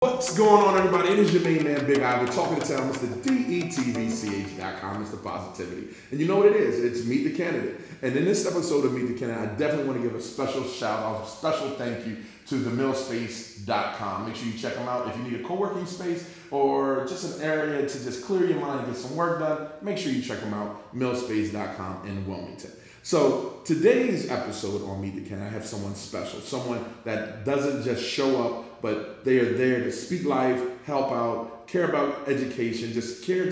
What's going on, everybody? It is your main man, Big I. We're talking to town, Mr. DETVCH.com, Mr. Positivity. And you know what it is? It's Meet the Candidate. And in this episode of Meet the Candidate, I definitely want to give a special shout out, a special thank you to the millspace.com. Make sure you check them out. If you need a co-working space or just an area to just clear your mind and get some work done, make sure you check them out, millspace.com in Wilmington. So today's episode on Meet the Candidate, I have someone special, someone that doesn't just show up, but they are there to speak life, help out, care about education, just care.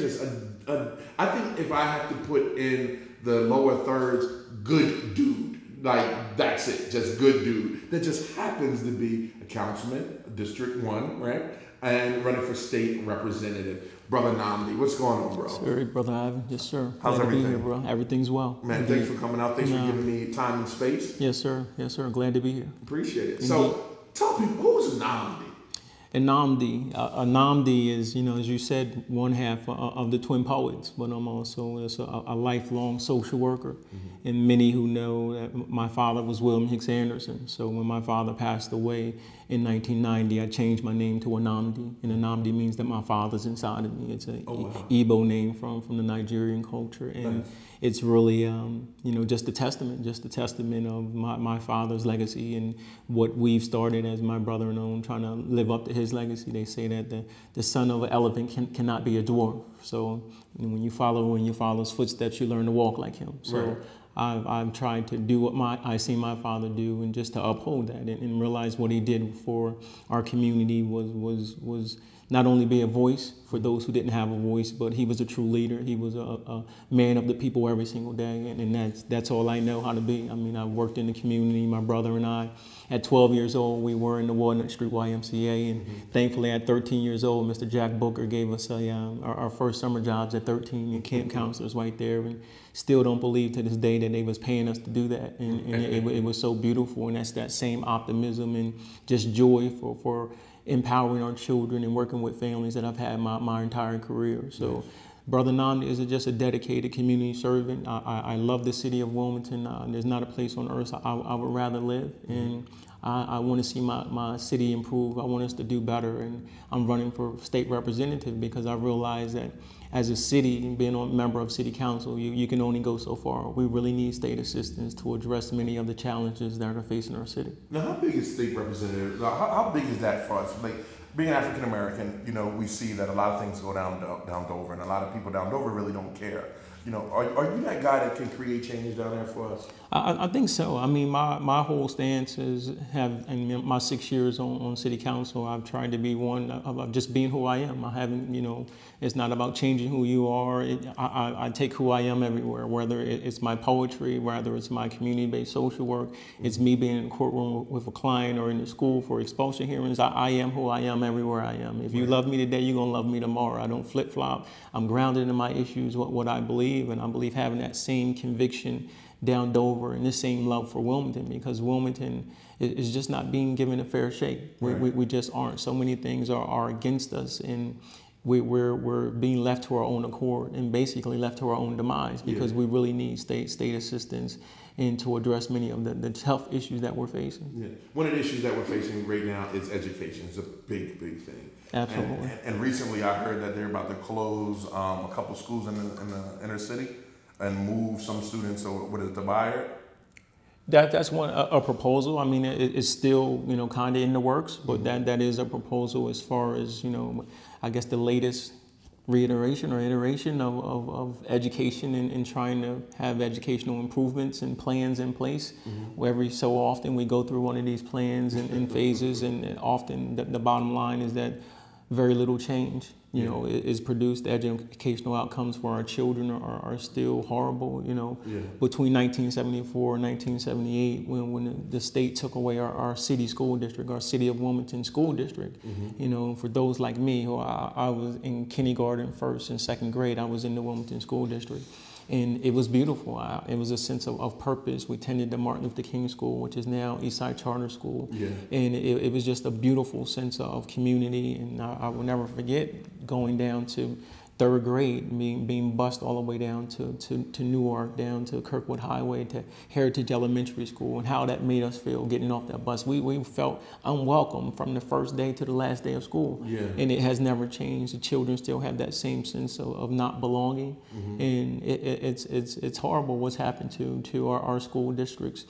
I think if I have to put in the lower thirds, good dude, like that's it, just good dude. That just happens to be a councilman, District 1, right? And running for state representative. Brother Nnamdi, what's going on, bro? Sorry, Brother Ivan. Yes, sir. How's everything? Here, bro. Everything's well. Man, indeed. Thanks for coming out. Thanks for giving me time and space. Yes, sir. Yes, sir. I'm glad to be here. Appreciate it. Indeed. So, tell people, who's Nnamdi? Nnamdi is, you know, as you said, one half of the Twin Poets, but I'm also a lifelong social worker. Mm-hmm. And many who know that my father was William Hicks Anderson. So when my father passed away in 1990, I changed my name to Nnamdi. And Nnamdi means that my father's inside of me. It's an Igbo name from the Nigerian culture. And nice. It's really, you know, just a testament of my father's legacy and what we've started as my brother and I trying to live up to his legacy. They say that the son of an elephant cannot be a dwarf. So when you follow in your father's footsteps, you learn to walk like him. So right. I've tried to do what I see my father do, and just to uphold that and realize what he did for our community was not only be a voice for those who didn't have a voice, but he was a true leader. He was a man of the people every single day, and that's all I know how to be. I mean, I worked in the community, my brother and I. At 12 years old, we were in the Walnut Street YMCA, and mm-hmm. thankfully at 13 years old, Mr. Jack Booker gave us our first summer jobs at 13, and camp mm-hmm. counselors right there, and still don't believe to this day that they was paying us to do that, and it was so beautiful, and that's that same optimism and just joy for empowering our children and working with families that I've had my entire career. So yes. Brother Nnamdi is just a dedicated community servant. I love the city of Wilmington. There's not a place on earth I would rather live. And I want to see my city improve. I want us to do better. And I'm running for state representative because I realize that as a city, being a member of city council, you can only go so far. We really need state assistance to address many of the challenges that are facing our city. Now, how big is state representative? How big is that for us? Like, being African American, you know, we see that a lot of things go down Dover, and a lot of people down Dover really don't care. You know, are you that guy that can create change down there for us? I think so. I mean, my whole stance is in my 6 years on city council, I've tried to be one of just being who I am. I haven't, you know, it's not about changing who you are. I take who I am everywhere, whether it's my poetry, whether it's my community-based social work, it's me being in the courtroom with a client or in the school for expulsion hearings. I am who I am everywhere I am. If you love me today, you're going to love me tomorrow. I don't flip-flop. I'm grounded in my issues, what I believe. And I believe having that same conviction down Dover and the same love for Wilmington, because Wilmington is just not being given a fair shake. Right. We just aren't. So many things are against us, and we're being left to our own accord and basically left to our own demise, because yeah. we really need state assistance and to address many of the tough issues that we're facing. Yeah. One of the issues that we're facing right now is education. It's a big, big thing. Absolutely. And recently I heard that they're about to close a couple schools in the inner city and move some students over to Delaware. That's one a proposal. I mean, it's still, you know, kind of in the works, but mm-hmm. that is a proposal as far as, you know, I guess the latest reiteration or iteration of education and trying to have educational improvements and plans in place. Mm-hmm. Where every so often we go through one of these plans and phases, and often the bottom line is that very little change, you know, is produced. Educational outcomes for our children are still horrible, you know. Yeah. Between 1974 and 1978, when the state took away our city school district, our city of Wilmington school district, mm-hmm. you know, for those like me, who I was in kindergarten, first and second grade, I was in the Wilmington school district. And it was beautiful. It was a sense of purpose. We attended the Martin Luther King School, which is now Eastside Charter School. Yeah. And it was just a beautiful sense of community. And I will never forget going down to third grade, being bused all the way down to Newark, down to Kirkwood Highway, to Heritage Elementary School, and how that made us feel getting off that bus. We felt unwelcome from the first day to the last day of school. Yeah. And it has never changed. The children still have that same sense of not belonging. Mm-hmm. And it's horrible what's happened to our school districts,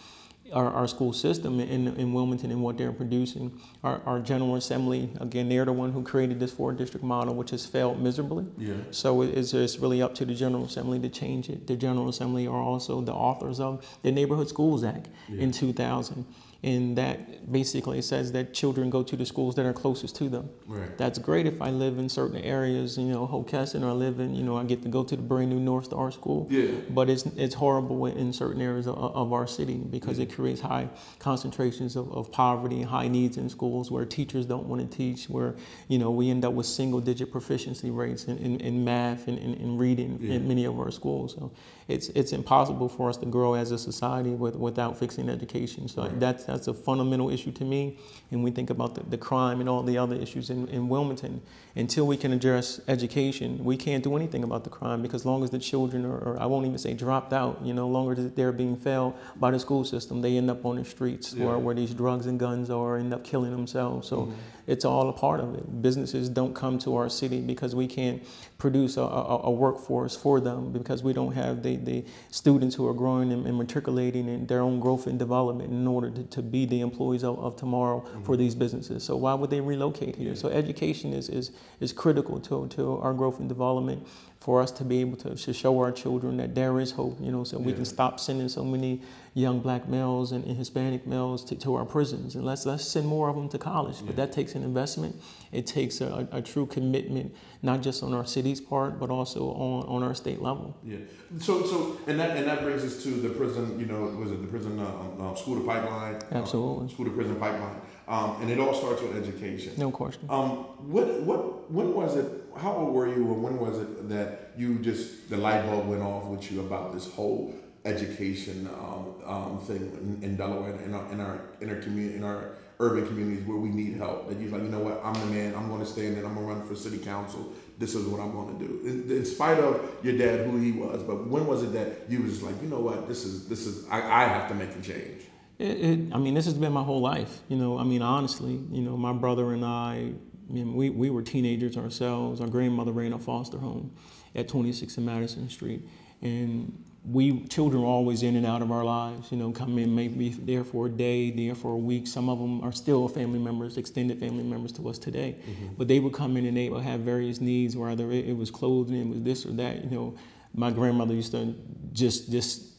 our school system in Wilmington and what they're producing. Our General Assembly, again, they're the one who created this four-district model, which has failed miserably. Yeah. So it's really up to the General Assembly to change it. The General Assembly are also the authors of the Neighborhood Schools Act in 2000. And that basically says that children go to the schools that are closest to them. Right. That's great if I live in certain areas, you know, Hokesson, or I live in, you know, I get to go to the brand new North Star School. Yeah. But it's horrible in certain areas of our city because it creates high concentrations of poverty and high needs in schools where teachers don't want to teach, where, you know, we end up with single-digit proficiency rates in math and in reading in many of our schools. So it's impossible for us to grow as a society without fixing education. So that's a fundamental issue to me. And we think about the crime and all the other issues in Wilmington. Until we can address education, we can't do anything about the crime, because as long as the children are, or I won't even say dropped out, you know, longer they're being failed by the school system, they end up on the streets where these drugs and guns are, end up killing themselves. So it's all a part of it. Businesses don't come to our city because we can't produce a workforce for them, because we don't have the students who are growing and matriculating in their own growth and development in order to be the employees of tomorrow for these businesses. So why would they relocate here? So education is critical to our growth and development, for us to be able to show our children that there is hope, you know, so we can stop sending so many young black males and Hispanic males to our prisons. And let's send more of them to college. But that takes an investment. It takes a true commitment, not just on our city's part, but also on our state level. Yeah. So and that brings us to the prison, you know, was it the prison school to pipeline? Absolutely. School to prison pipeline. And it all starts with education. No question. When was it, how old were you, or when was it that you just, the light bulb went off with you about this whole education thing in Delaware, in our community, in our urban communities where we need help? That you're like, you know what, I'm the man, I'm going to stand in, I'm going to run for city council, this is what I'm going to do. In spite of your dad, who he was, but when was it that you was just like, you know what, this is, I have to make a change? I mean, this has been my whole life, you know, I mean, honestly, you know, my brother and I mean, we were teenagers ourselves. Our grandmother ran a foster home at 26 and Madison Street. And we children were always in and out of our lives, you know, come in, maybe there for a day, there for a week. Some of them are still family members, extended family members to us today. But they would come in and they would have various needs, whether it was clothing, it was this or that. You know, my grandmother used to just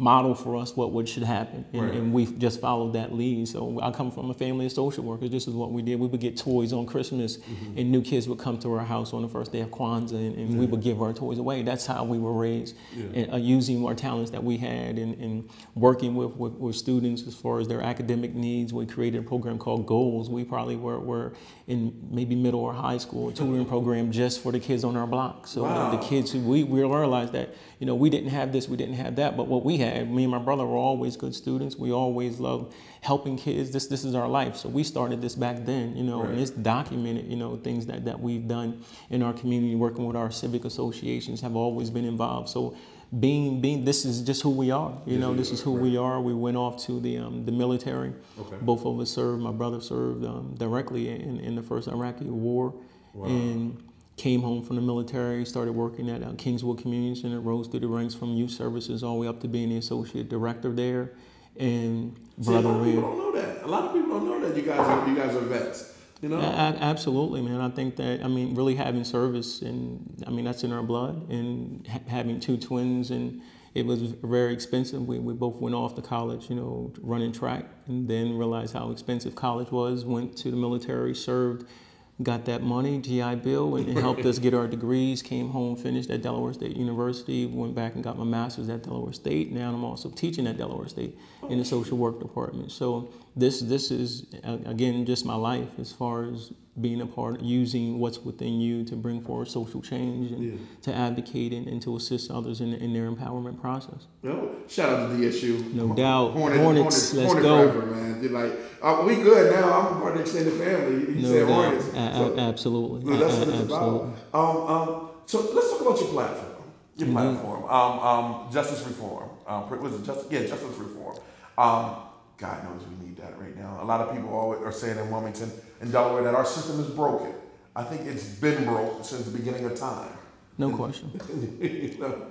model for us what should happen, and we just followed that lead. So I come from a family of social workers. This is what we did. We would get toys on Christmas, and new kids would come to our house on the first day of Kwanzaa, and we would give our toys away. That's how we were raised, and using our talents that we had, and working with students as far as their academic needs. We created a program called Goals. We probably were in maybe middle or high school, a tutoring program just for the kids on our block. So the kids who we realized that, you know, we didn't have this, we didn't have that, but what we had, me and my brother were always good students. We always loved helping kids. This is our life. So we started this back then, you know, and it's documented, you know, things that we've done in our community, working with our civic associations, have always been involved. So being this is just who we are, you know, this is who we are. We went off to the military. Both of us served. My brother served directly in the first Iraqi war. And came home from the military, started working at Kingswood Community Center, rose through the ranks from youth services all the way up to being the associate director there. And brother, a lot of people don't know that you guys are vets. You know? Absolutely, man. I think that, I mean, really having service, and I mean, that's in our blood, and having two twins, and it was very expensive. We both went off to college, you know, running track, and then realized how expensive college was, went to the military, served, got that money, GI Bill, and it helped us get our degrees, came home, finished at Delaware State University, went back and got my master's at Delaware State. Now I'm also teaching at Delaware State in the social work department. So this is, again, just my life as far as being a part, using what's within you to bring forward social change and to advocate and to assist others in their empowerment process. No, shout out to DSU. No doubt. Hornets, let's go. Forever, man. You're like, oh, we good now. I'm part of the extended family. You said Hornets. So, absolutely. That's what it's about. So let's talk about your platform. Your platform. Justice reform. Was it justice? Yeah, justice reform. God knows we need that right now. A lot of people always are saying in Wilmington and Delaware that our system is broken. I think it's been broken since the beginning of time. No question.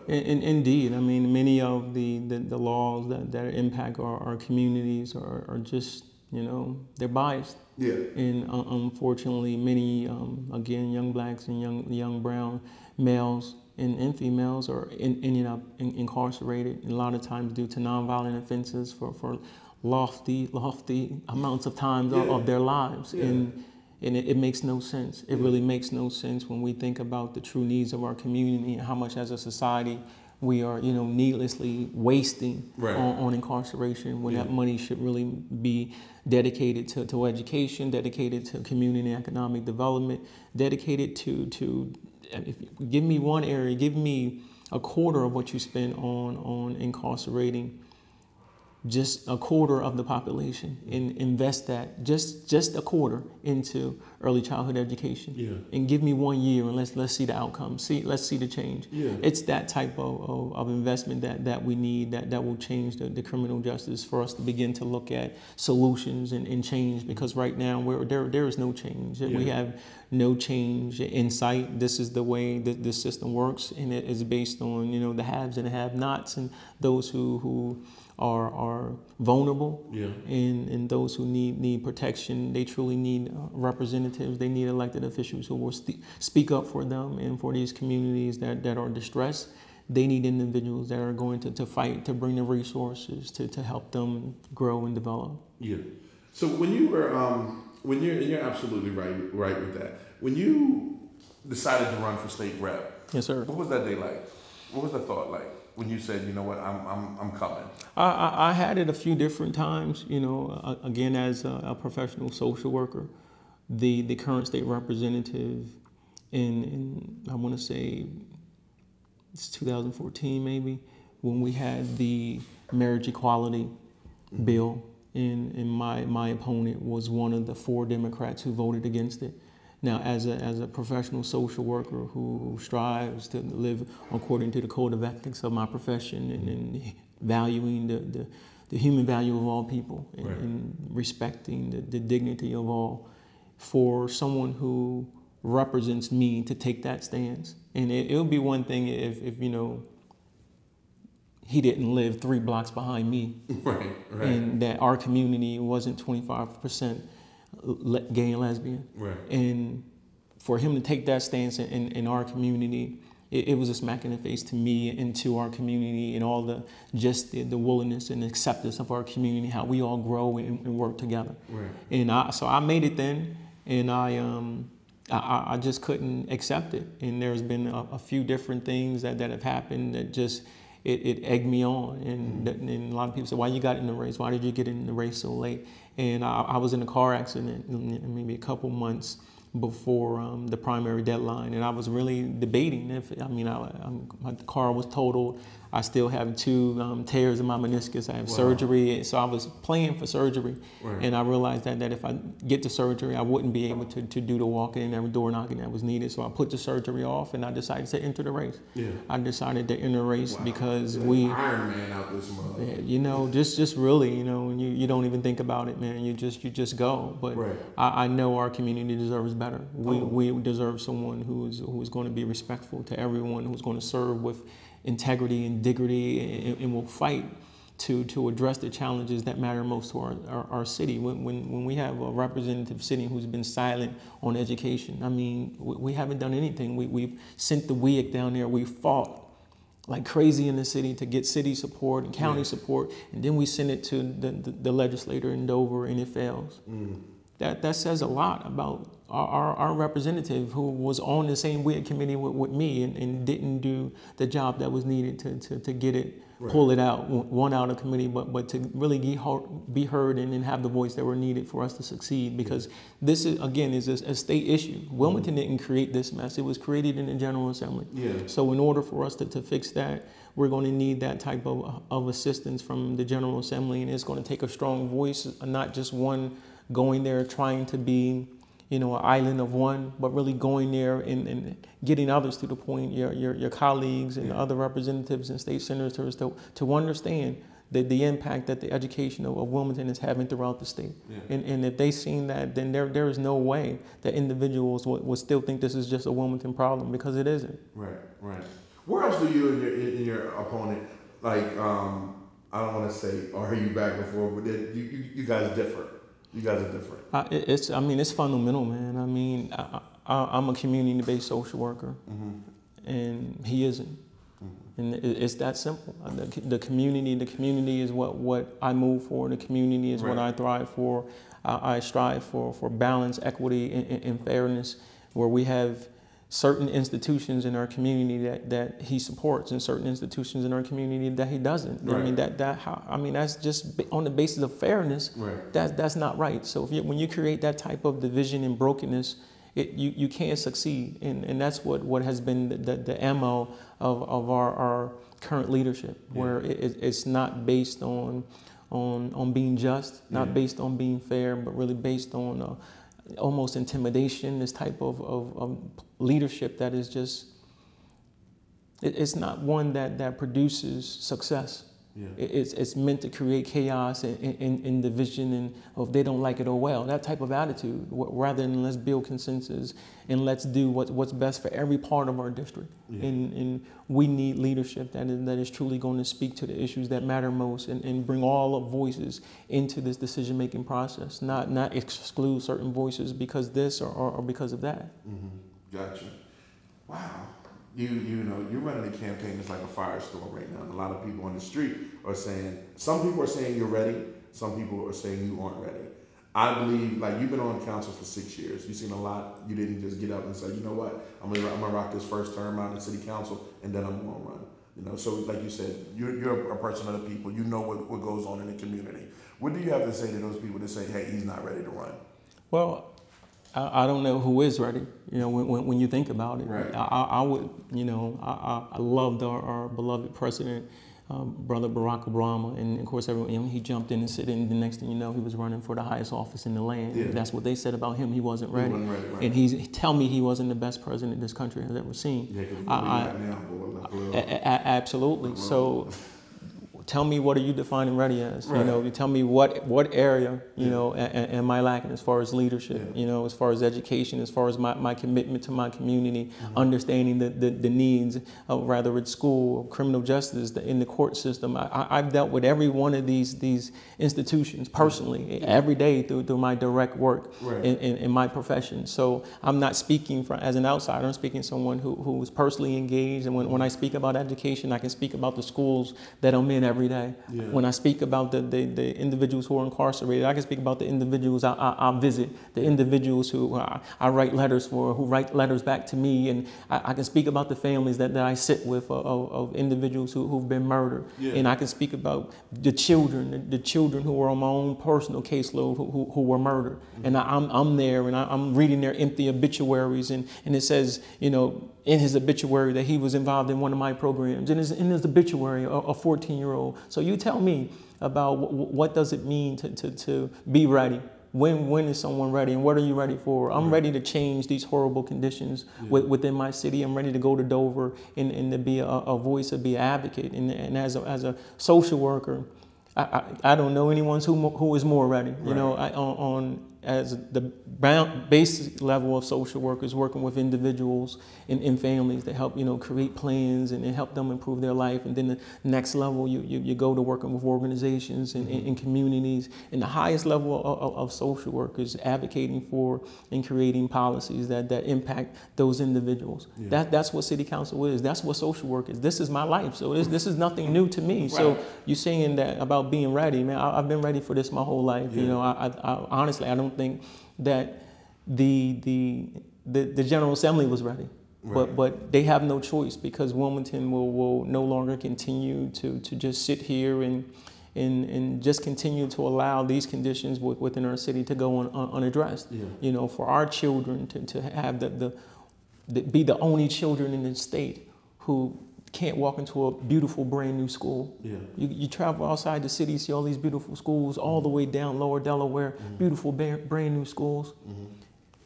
Indeed. I mean, many of the laws that impact our communities are just, you know, they're biased. Yeah. And unfortunately, many, again, young blacks and young brown males and females are ending up incarcerated, a lot of times due to nonviolent offenses for lofty amounts of time of their lives. And it makes no sense. It really makes no sense when we think about the true needs of our community and how much as a society we are, you know, needlessly wasting on incarceration when that money should really be dedicated to education, dedicated to community and economic development, dedicated to give me one area, give me a quarter of what you spend on incarcerating just a quarter of the population, and invest that just a quarter into early childhood education, and give me 1 year and let's see the outcome. Let's see the change. It's that type of investment that we need that will change the criminal justice for us to begin to look at solutions and change, because right now there is no change. We have no change in sight. This is the way that this system works, and it is based on, you know, the haves and the have-nots and those who are vulnerable, and those who need protection. They truly need representatives. They need elected officials who will speak up for them and for these communities that are distressed. They need individuals that are going to fight, to bring the resources to help them grow and develop. Yeah. So when you were you're absolutely right with that. When you decided to run for state rep, yes, sir. What was that day like? What was the thought like? When you said, you know what, I'm coming? I had it a few different times, you know, again, as a professional social worker, the current state representative in I want to say it's 2014 maybe, when we had the marriage equality bill, and my opponent was one of the four Democrats who voted against it. Now, as a professional social worker who strives to live according to the code of ethics of my profession, and valuing the human value of all people, and respecting the dignity of all, for someone who represents me to take that stance. And it'll be one thing if you know, he didn't live 3 blocks behind me, and that our community wasn't 25% gay and lesbian, and for him to take that stance in our community, it was a smack in the face to me and to our community, and all the willingness and acceptance of our community, how we all grow and work together. And so I made it then, and I just couldn't accept it. And there's been a few different things that have happened that just it egged me on, and a lot of people said, why you got in the race? Why did you get in the race so late? And I was in a car accident maybe a couple months before the primary deadline, and I was really debating my car was totaled. I still have 2 tears in my meniscus. I have surgery, so I was planning for surgery, and I realized that if I get to surgery, I wouldn't be able to do the walk-in and door knocking that was needed. So I put the surgery off, and I decided to enter the race. I decided to enter the race because we Iron Man out this month. You know, just really, you know, you don't even think about it, man. You just go. But I know our community deserves better. We deserve someone who's going to be respectful to everyone, who's going to serve with integrity and dignity, and will fight to address the challenges that matter most to our city. When we have a representative sitting who's been silent on education, I mean, we haven't done anything. We've sent the WIC down there. We fought like crazy in the city to get city support and county support, and then we send it to the legislator in Dover, and it fails. That says a lot about our representative who was on the same WID committee with me and didn't do the job that was needed to get it, right. Pull it out, one out of committee, but to really be heard and have the voice that were needed for us to succeed, because this is, again, is a state issue. Wilmington didn't create this mess. It was created in the General Assembly. Yeah. So in order for us to fix that, we're going to need that type of assistance from the General Assembly, and it's going to take a strong voice, not just one going there trying to be, you know, an island of one, but really going there and getting others to the point, your colleagues and other representatives and state senators to understand the impact that the education of Wilmington is having throughout the state. Yeah. And if they seen that, then there is no way that individuals would still think this is just a Wilmington problem, because it isn't. Right, right. Where else do you and your opponent, like, I don't want to say, are you back and forth, but you guys differ. You guys are different. I mean, it's fundamental, man. I mean, I'm a community-based social worker, and he isn't. And it's that simple. The community is what I move for. The community is what I thrive for. I strive for balance, equity, and fairness, where we have certain institutions in our community that he supports and certain institutions in our community that he doesn't. Right. I mean, that's just on the basis of fairness. Right. That's not right. So if when you create that type of division and brokenness, you can't succeed. And that's what has been the MO of our current leadership, where it's not based on being just, not based on being fair, but really based on almost intimidation, this type of leadership that is just, it's not one that produces success. Yeah. It's meant to create chaos and division, and if they don't like it, oh well, that type of attitude, rather than let's build consensus and let's do what's best for every part of our district. Yeah. And we need leadership that is truly going to speak to the issues that matter most and bring all of voices into this decision-making process, not exclude certain voices because this or because of that. Gotcha. Wow. You know, you're running a campaign that's like a firestorm right now. And a lot of people on the street are saying, some people are saying you're ready, some people are saying you aren't ready. I believe, like, you've been on council for 6 years. You've seen a lot. You didn't just get up and say, you know what, I'm gonna rock this first term out in city council and then I'm gonna run. You know, so like you said, you're a person of the people. You know what goes on in the community. What do you have to say to those people that say, hey, he's not ready to run? Well, I don't know who is ready, you know, when you think about it. Right. I would, you know, I loved our beloved president, Brother Barack Obama, and of course everyone, you know, he jumped in and said, and the next thing you know, he was running for the highest office in the land. Yeah. That's what they said about him. He wasn't ready. Right. And he tell me he wasn't the best president this country has ever seen. Yeah, absolutely. So tell me, what are you defining ready as? Right. You know, you tell me what area, you know, am I lacking as far as leadership, you know, as far as education, as far as my commitment to my community, understanding the needs of, rather it's school, criminal justice, in the court system. I've dealt with every one of these institutions personally, every day through my direct work in my profession. So I'm not speaking as an outsider. I'm speaking as someone who is personally engaged. And when I speak about education, I can speak about the schools that I'm in every day. Yeah. When I speak about the individuals who are incarcerated, I can speak about the individuals I visit, the individuals who I write letters for, who write letters back to me, and I can speak about the families that I sit with of individuals who've been murdered, and I can speak about the children who are on my own personal caseload who were murdered, and I'm there and I'm reading their empty obituaries, and it says, you know, in his obituary that he was involved in one of my programs, and in his obituary, a 14-year-old. So you tell me about what does it mean to be ready? When is someone ready, and what are you ready for? I'm ready to change these horrible conditions within my city. I'm ready to go to Dover and to be a voice, to be an advocate. And as a social worker, I don't know anyone who is more ready. You know, as the basic level of social workers, working with individuals and families to help, you know, create plans and help them improve their life. And then the next level, you go to working with organizations and communities. And the highest level of social workers, advocating for and creating policies that impact those individuals. Yeah. That's what city council is. That's what social work is. This is my life. So this is nothing new to me. Right. So you're saying that about being ready, man, I've been ready for this my whole life. Yeah. You know, I honestly, I don't think that the General Assembly was ready. Right. But they have no choice, because Wilmington will no longer continue to just sit here and just continue to allow these conditions within our city to go on unaddressed. Yeah. You know, for our children to have be the only children in the state who can't walk into a beautiful brand new school. Yeah. You travel outside the city, see all these beautiful schools, all the way down lower Delaware, beautiful brand new schools.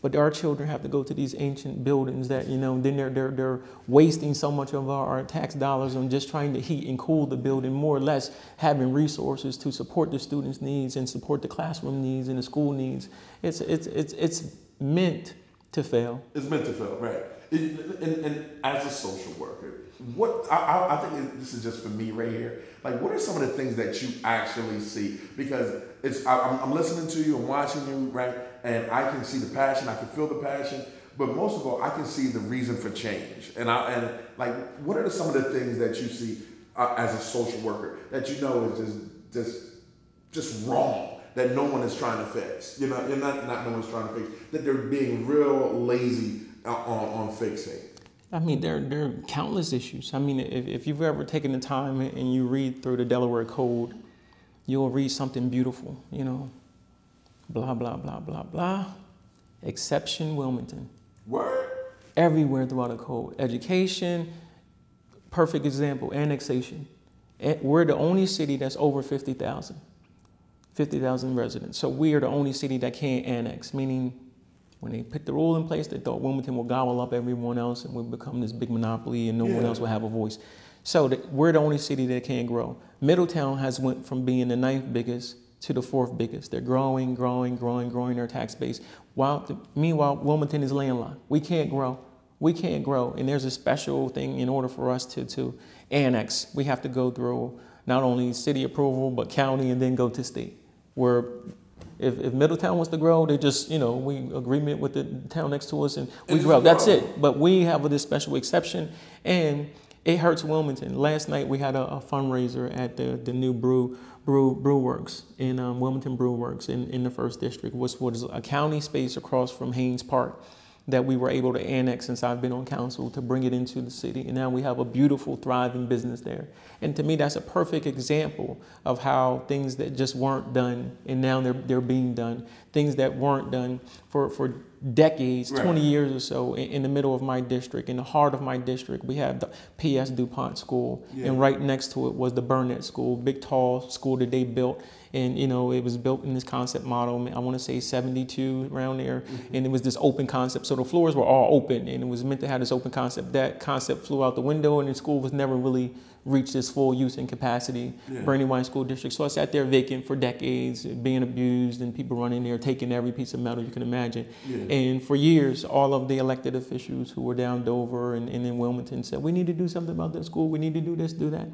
But our children have to go to these ancient buildings that, you know, then they're wasting so much of our tax dollars on just trying to heat and cool the building, more or less having resources to support the students' needs and support the classroom needs and the school needs. It's meant to fail. It's meant to fail, right? And as a social worker, what I think this is just for me right here. Like, what are some of the things that you actually see? Because it's I'm listening to you, I'm watching you, right? And I can see the passion, I can feel the passion, but most of all, I can see the reason for change. And like, what are some of the things that you see as a social worker that you know is just wrong, that no one is trying to fix? You know, not no one's trying to fix, that they're being real lazy on fixing. I mean, there are countless issues. I mean, if you've ever taken the time and you read through the Delaware Code, you'll read something beautiful, you know. Blah, blah, blah, blah, blah. Exception Wilmington. Word. Everywhere throughout the code. Education, perfect example, annexation. We're the only city that's over 50,000 residents. So we are the only city that can't annex, meaning when they put the rule in place, they thought Wilmington will gobble up everyone else and we'll become this big monopoly and no one else will have a voice. So we're the only city that can't grow. Middletown has went from being the 9th biggest to the 4th biggest. They're growing their tax base. Meanwhile, Wilmington is landlocked. We can't grow. And there's a special thing in order for us to annex. We have to go through not only city approval, but county, and then go to state. Where if Middletown wants to grow, they just, you know, we agreement with the town next to us and we grow. That's it. But we have this special exception, and it hurts Wilmington. Last night we had a fundraiser at the new Brew Works in Wilmington Brew Works in the 1st District, which was a county space across from Haynes Park that we were able to annex since I've been on council to bring it into the city. And now we have a beautiful, thriving business there. And to me, that's a perfect example of how things that just weren't done, and now they're being done. Things that weren't done for decades, right. 20 years or so, in the middle of my district, in the heart of my district, we have the P.S. DuPont School, and right next to it was the Burnett School, big tall school that they built, and you know, it was built in this concept model, I want to say 72, around there, and it was this open concept, so the floors were all open, and it was meant to have this open concept. That concept flew out the window, and the school was never really reached its full use and capacity, Brandywine School District. So I sat there vacant for decades, being abused, and people running there, taking every piece of metal you can imagine. And for years, all of the elected officials who were down Dover and in Wilmington said, we need to do something about this school, we need to do this, do that.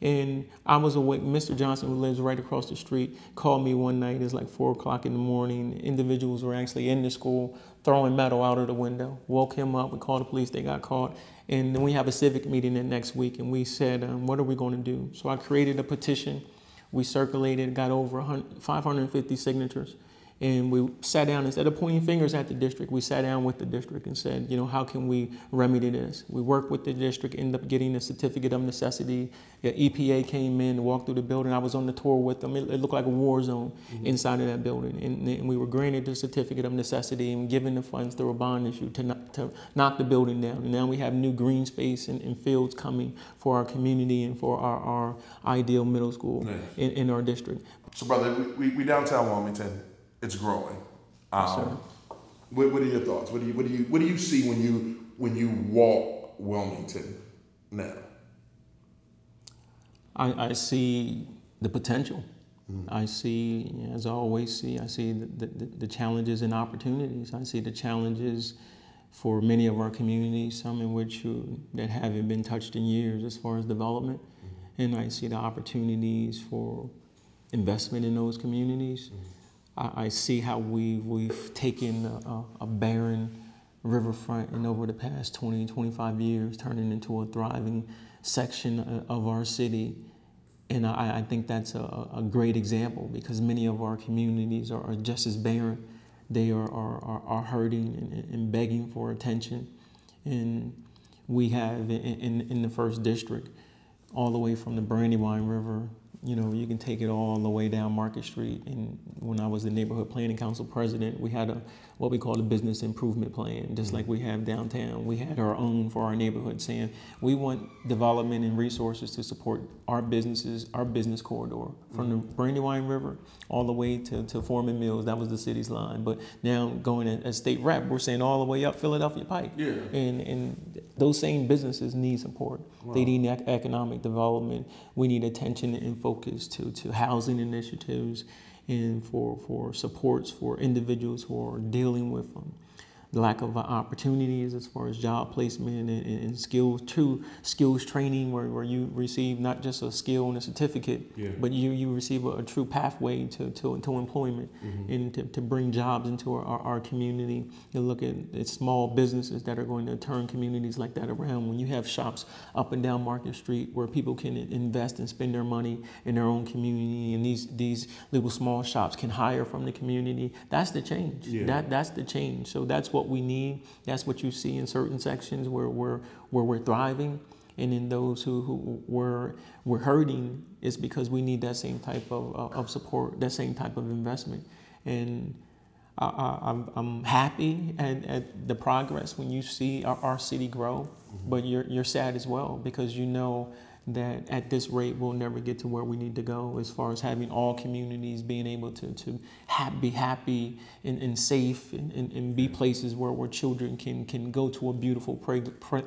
And I was awake, Mr. Johnson, who lives right across the street, called me one night, it's like 4 o'clock in the morning, individuals were actually in the school, throwing metal out of the window. Woke him up, we called the police, they got caught. And then we have a civic meeting the next week, and we said, what are we going to do? So I created a petition, we circulated, got over 550 signatures. And we sat down, instead of pointing fingers at the district, we sat down with the district and said, you know, how can we remedy this? We worked with the district, ended up getting a certificate of necessity. The EPA came in, walked through the building. I was on the tour with them. It looked like a war zone inside of that building. And we were granted the certificate of necessity and given the funds through a bond issue to knock the building down. And now we have new green space and fields coming for our community and for our ideal middle school in our district. So, brother, we downtown Wilmington. It's growing. What are your thoughts? What do you see when you walk Wilmington now? I see the potential. I see, as I always see, I see the challenges and opportunities. I see the challenges for many of our communities, some in which that haven't been touched in years as far as development, and I see the opportunities for investment in those communities. I see how we've taken a barren riverfront and over the past 20, 25 years turned it into a thriving section of our city. And I think that's a great example, because many of our communities are just as barren they are hurting and begging for attention. And we have in the first district, all the way from the Brandywine River, you know, you can take it all the way down Market Street. And when I was the neighborhood planning council president, we had a what we call a business improvement plan, just like we have downtown. We had our own for our neighborhood, saying we want development and resources to support our businesses, our business corridor from the Brandywine River all the way to Foreman Mills. That was the city's line. But now going as state rep, we're saying all the way up Philadelphia Pike. Yeah. And those same businesses need support. Wow. They need economic development. We need attention and focus to housing initiatives and for supports for individuals who are dealing with lack of opportunities as far as job placement and skills too, skills training where you receive not just a skill and a certificate, yeah, but you receive a true pathway to employment, mm-hmm, and to bring jobs into our community. You look at small businesses that are going to turn communities like that around. When you have shops up and down Market Street where people can invest and spend their money in their own community, and these little small shops can hire from the community, that's the change. Yeah. That's the change. So that's what we need. That's what you see in certain sections where we're thriving, and in those who we're hurting, it's because we need that same type of support, that same type of investment. And I'm happy at the progress when you see our city grow, mm-hmm, but you're sad as well, because you know that at this rate we'll never get to where we need to go as far as having all communities being able to be happy and safe and be places where children can go to a beautiful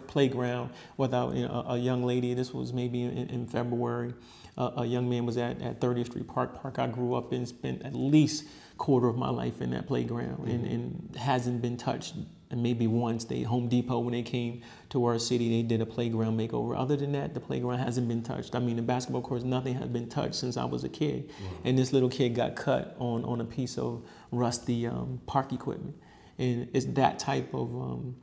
playground without, you know, a young lady. This was maybe in February. A young man was at 30th Street Park I grew up in, spent at least quarter of my life in that playground, mm-hmm, and hasn't been touched. And maybe once they Home Depot, when they came to our city, they did a playground makeover. Other than that, the playground hasn't been touched. I mean, the basketball courts, nothing has been touched since I was a kid. Wow. And this little kid got cut on a piece of rusty park equipment. And it's that type of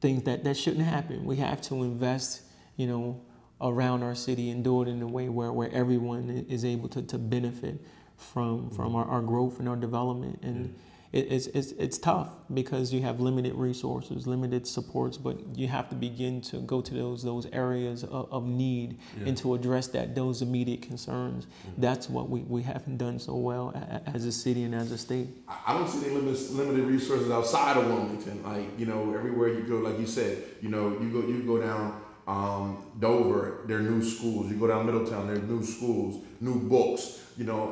things that shouldn't happen. We have to invest, you know, around our city and do it in a way where everyone is able to benefit from our growth and our development. And yeah. It's tough because you have limited resources, limited supports, but you have to begin to go to those areas of need, yeah, and to address those immediate concerns. Yeah. That's what we haven't done so well as a city and as a state. I don't see any limited resources outside of Wilmington. Like, you know, everywhere you go, like you said, you know, you go down Dover, there are new schools. You go down Middletown, there are new schools, new books. You know,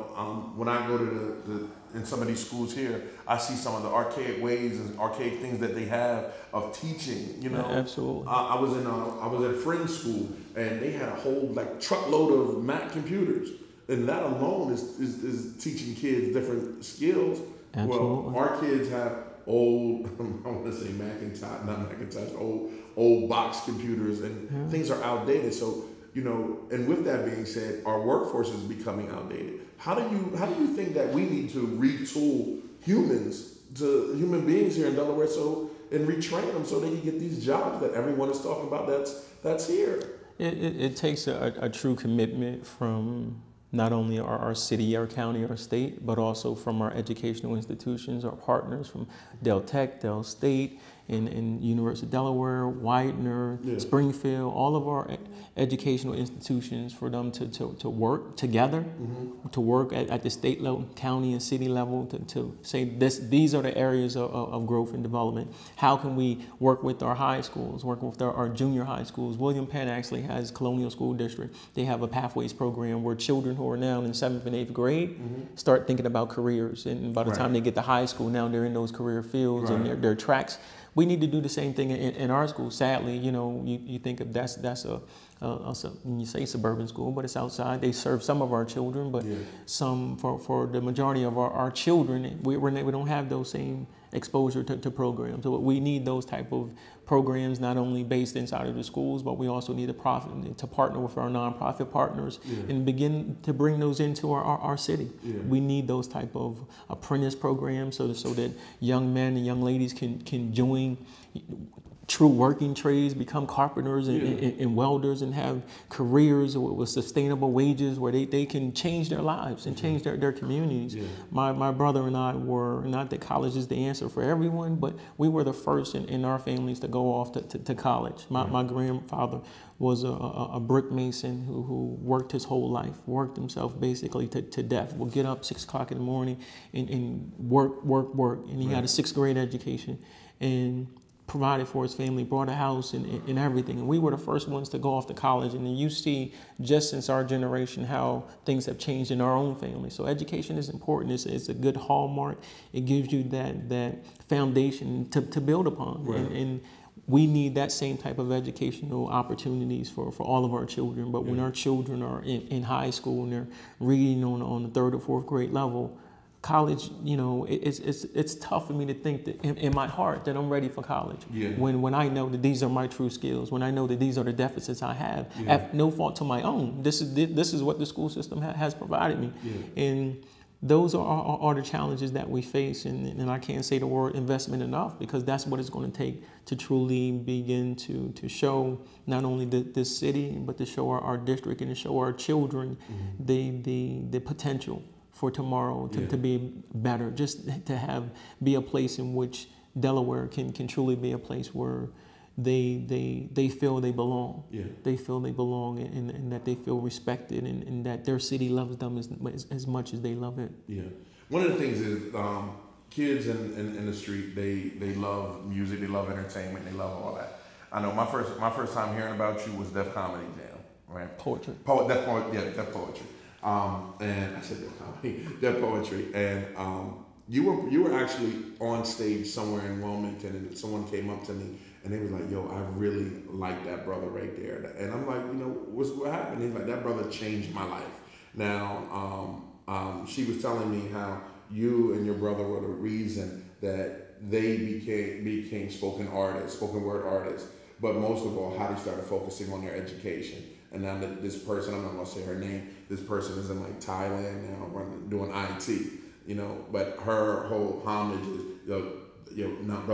when I go to in some of these schools here, I see some of the archaic ways and archaic things that they have of teaching. You know, yeah, absolutely. I was at a friend's school, and they had a whole like truckload of Mac computers, and that alone is teaching kids different skills. Absolutely. Well, our kids have old, I want to say Macintosh, not Macintosh, old box computers, and yeah, things are outdated. So, you know, and with that being said, our workforce is becoming outdated. How do you think that we need to retool human beings here in Delaware and retrain them so they can get these jobs that everyone is talking about that's here? It takes a true commitment from not only our city, our county, our state, but also from our educational institutions, our partners from Del Tech, Del State, and University of Delaware, Widener, yeah, Springfield, all of our educational institutions, for them to work together, mm-hmm, to work at the state level, county and city level, to say these are the areas of growth and development. How can we work with our high schools, work with our junior high schools? William Penn actually has Colonial School District. They have a pathways program where children who are now in 7th and 8th grade, mm-hmm, start thinking about careers, and by the right time they get to high school, now they're in those career fields, right, and their tracks. We need to do the same thing in our school. Sadly, you know, you think of that's you say suburban school, but it's outside. They serve some of our children, but yeah, some for the majority of our children, we don't have those same exposure to programs. So we need those type of programs, not only based inside of the schools, but we also need to partner with our nonprofit partners, yeah, and begin to bring those into our city. Yeah. We need those type of apprentice programs so that young men and young ladies can join true working trades become carpenters and welders and have careers with sustainable wages where they can change their lives and change their communities. Yeah. My brother and I were, not that college is the answer for everyone, but we were the first in our families to go off to college. My grandfather was a brick mason who worked his whole life, worked himself basically to death. Would get up 6 o'clock in the morning and work. And he had a sixth grade education and provided for his family, bought a house and everything. And we were the first ones to go off to college. And then you see just since our generation how things have changed in our own family. So education is important. It's a good hallmark. It gives you that foundation to build upon. Right. And we need that same type of educational opportunities for all of our children. But when our children are in high school and they're reading on the third or fourth grade level, college, you know, it's tough for me to think that in my heart that I'm ready for college. Yeah. When I know that these are my true skills, when I know that these are the deficits I have, at no fault to my own. This is what the school system has provided me. Yeah. And those are the challenges that we face, and I can't say the word investment enough, because that's what it's going to take to truly begin to show not only this city, but to show our district and to show our children the potential for tomorrow to be better, just to be a place in which Delaware can truly be a place where they feel they belong. Yeah. They feel they belong and that they feel respected and that their city loves them as much as they love it. Yeah. One of the things is kids in the street, they love music, they love entertainment, they love all that. I know my first time hearing about you was Deaf Comedy Jam, right? Poetry. Deaf Poetry. And I said Deaf Comedy, Deaf Poetry. And you were actually on stage somewhere in Wilmington and someone came up to me and they was like, yo, I really like that brother right there. And I'm like, you know, what happened? He's like, that brother changed my life. Now, she was telling me how you and your brother were the reason that they became spoken word artists. But most of all, how they started focusing on their education. And now that this person, I'm not gonna say her name, this person is in like Thailand now doing IT, you know, but her whole homage is, brother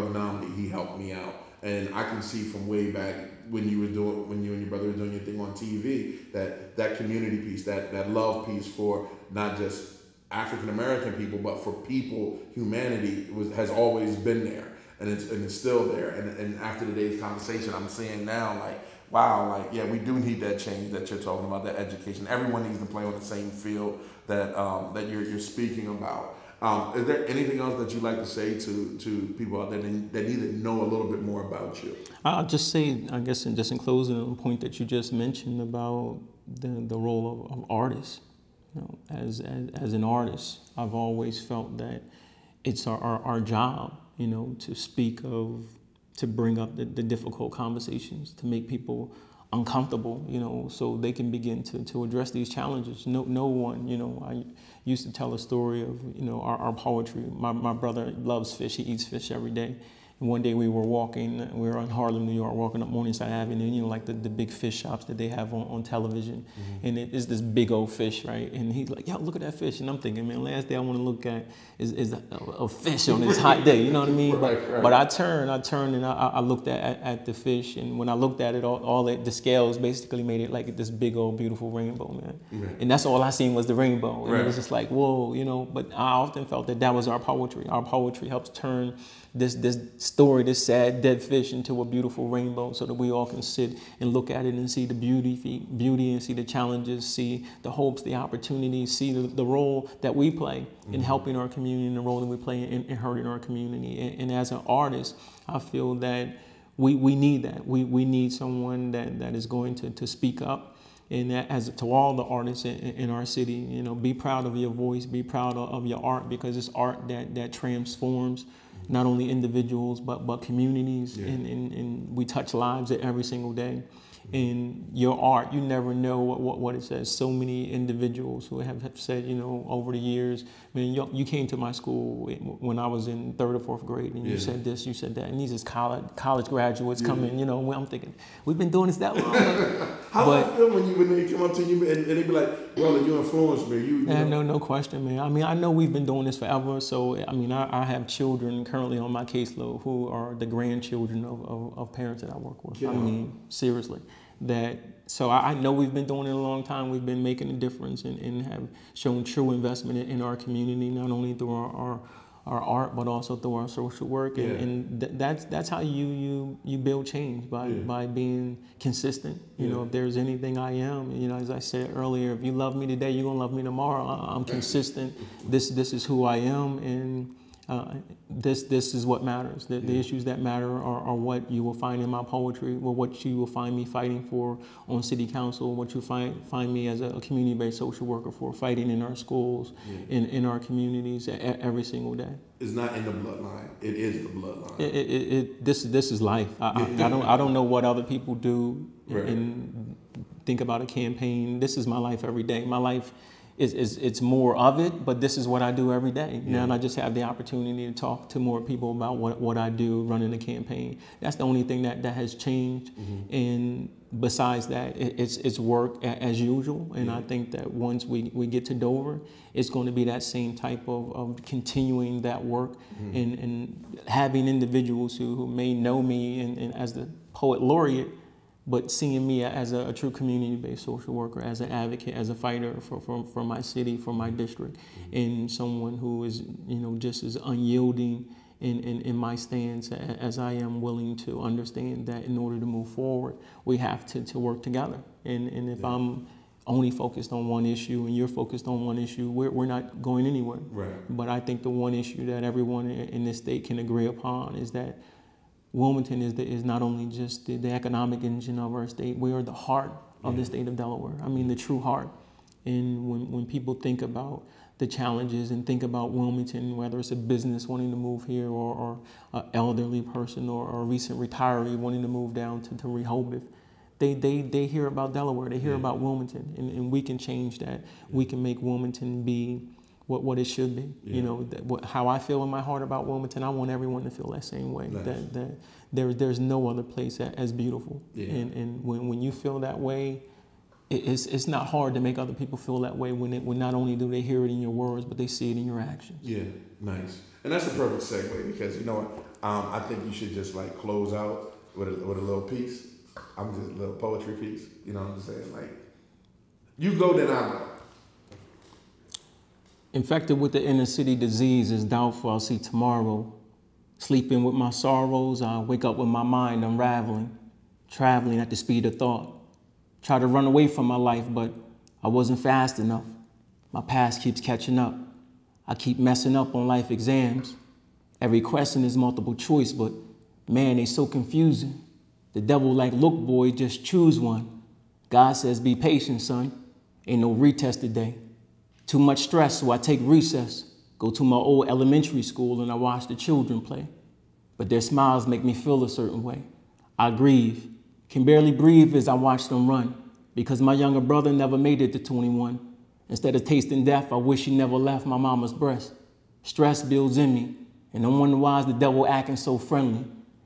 Nnamdi, he helped me out. And I can see from way back when you and your brother were doing your thing on TV, that community piece, that love piece for not just African American people, but for people, humanity has always been there, and it's still there. And after today's conversation, I'm seeing now like, wow, like yeah, we do need that change that you're talking about, that education. Everyone needs to play on the same field that you're speaking about. Is there anything else that you'd like to say to people out there that need to know a little bit more about you? I'll just say, I guess, in closing, the point that you just mentioned about the role of artists. You know, as an artist, I've always felt that it's our job, you know, to bring up the difficult conversations, to make people uncomfortable, you know, so they can begin to address these challenges. No one, you know, I used to tell a story of, you know, our poetry. My brother loves fish, he eats fish every day. And one day we were in Harlem, New York, walking up Morningside Avenue, you know, like the big fish shops that they have on television. Mm-hmm. And it is this big old fish, right? And he's like, yo, look at that fish. And I'm thinking, man, last day I want to look at is a fish on this hot day, you know what I mean? Right. But I turned and I looked at the fish. And when I looked at it, the scales basically made it like this big old beautiful rainbow, man. Mm-hmm. And that's all I seen was the rainbow. And it was just like, whoa, you know, but I often felt that was our poetry. Our poetry helps turn this story, this sad dead fish, into a beautiful rainbow, so that we all can sit and look at it and see the beauty, and see the challenges, see the hopes, the opportunities, see the role that we play in helping our community, and the role that we play in hurting our community. And as an artist, I feel that we need that. We need someone that is going to speak up. And as to all the artists in our city, you know, be proud of your voice, be proud of your art, because it's art that transforms not only individuals, but communities. Yeah. And we touch lives every single day. And your art, you never know what it says. So many individuals who have said, you know, over the years, man, you came to my school when I was in third or fourth grade, and you said this, you said that, and these is college graduates coming, you know. I'm thinking, we've been doing this that long. How do I feel when they come up to you and they be like, Brother, you influenced me. No question, man. I mean, I know we've been doing this forever. So, I mean, I have children currently on my caseload who are the grandchildren of parents that I work with. Yeah. I mean, seriously. So I know we've been doing it a long time. We've been making a difference and have shown true investment in our community, not only through our art, but also through our social work. Yeah. And that's how you build change, by being consistent. You know, if there's anything I am, you know, as I said earlier, if you love me today, you're gonna love me tomorrow. I'm consistent. This is who I am, and this is what matters. The issues that matter are what you will find in my poetry, or what you will find me fighting for on city council, what you find me as a community-based social worker for, fighting in our schools, in our communities every single day. It's not in the bloodline. It is the bloodline. This is life. I don't know what other people do and think about a campaign. This is my life every day. My life. It's more of it, but this is what I do every day. Now, and I just have the opportunity to talk to more people about what I do running the campaign. That's the only thing that has changed. And besides that, it's work as usual. And I think that once we get to Dover, it's going to be that same type of continuing that work and having individuals who may know me and as the poet laureate, but seeing me as a true community-based social worker, as an advocate, as a fighter for my city, for my district, and someone who is, you know, just as unyielding in my stance as I am, willing to understand that in order to move forward, we have to work together. And if I'm only focused on one issue and you're focused on one issue, we're not going anywhere. Right. But I think the one issue that everyone in this state can agree upon is that Wilmington is not only just the economic engine of our state. We are the heart of the state of Delaware. I mean, the true heart. And when people think about the challenges and think about Wilmington, whether it's a business wanting to move here or an elderly person or a recent retiree wanting to move down to Rehoboth, they hear about Delaware. They hear about Wilmington. And we can change that. We can make Wilmington be what it should be. You know, how I feel in my heart about Wilmington, I want everyone to feel that same way. Nice. That there's no other place as beautiful. Yeah. And when you feel that way, it's not hard to make other people feel that way when not only do they hear it in your words, but they see it in your actions. Yeah, nice. And that's a perfect segue, because you know what, I think you should just like close out with a little piece. I'm just a little poetry piece. You know what I'm saying? Like, you go, then I go. Infected with the inner city disease, is doubtful I'll see tomorrow. Sleeping with my sorrows, I wake up with my mind unraveling, traveling at the speed of thought. Try to run away from my life, but I wasn't fast enough. My past keeps catching up. I keep messing up on life exams. Every question is multiple choice, but man, they so confusing. The devil like, look boy, just choose one. God says, be patient, son. Ain't no retest today. Too much stress, so I take recess, go to my old elementary school, and I watch the children play. But their smiles make me feel a certain way. I grieve, can barely breathe as I watch them run, because my younger brother never made it to 21. Instead of tasting death, I wish he never left my mama's breast. Stress builds in me, and I'm wondering why is the devil acting so friendly.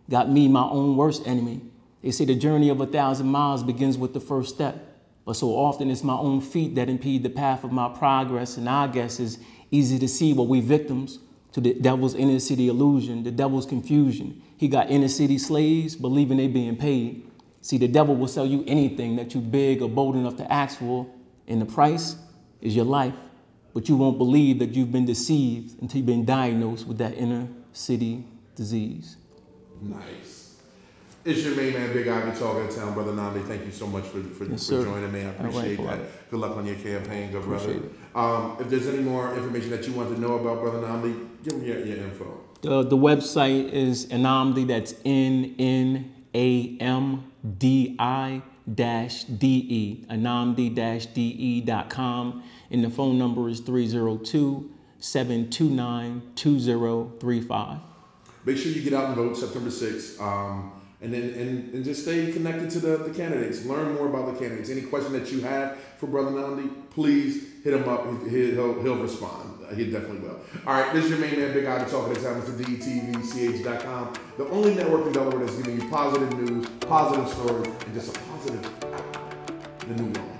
Got me my own worst enemy. They say the journey of 1,000 miles begins with the first step. But so often it's my own feet that impede the path of my progress, and I guess it's easy to see what we victims to the devil's inner city illusion, the devil's confusion. He got inner city slaves believing they being paid. See, the devil will sell you anything that you big or bold enough to ask for, and the price is your life. But you won't believe that you've been deceived until you've been diagnosed with that inner city disease. Nice. It's your main man, Big Ivy, talking to town. Brother Nnamdi, thank you so much for joining me. I appreciate that. Good luck on your campaign, good brother. If there's any more information that you want to know about Brother Nnamdi, give me your info. The website is Nnamdi, that's NNAMDI-DE, Nnamdi-DE.com. And the phone number is 302-729-2035. Make sure you get out and vote September 6th. And just stay connected to the candidates. Learn more about the candidates. Any question that you have for Brother Nnamdi, please hit him up. He'll respond. He definitely will. All right, this is your main man, Big Ivy, talking this time. It's the DETVCH.com, the only network in Delaware that's giving you positive news, positive stories, and just a positive, the new world.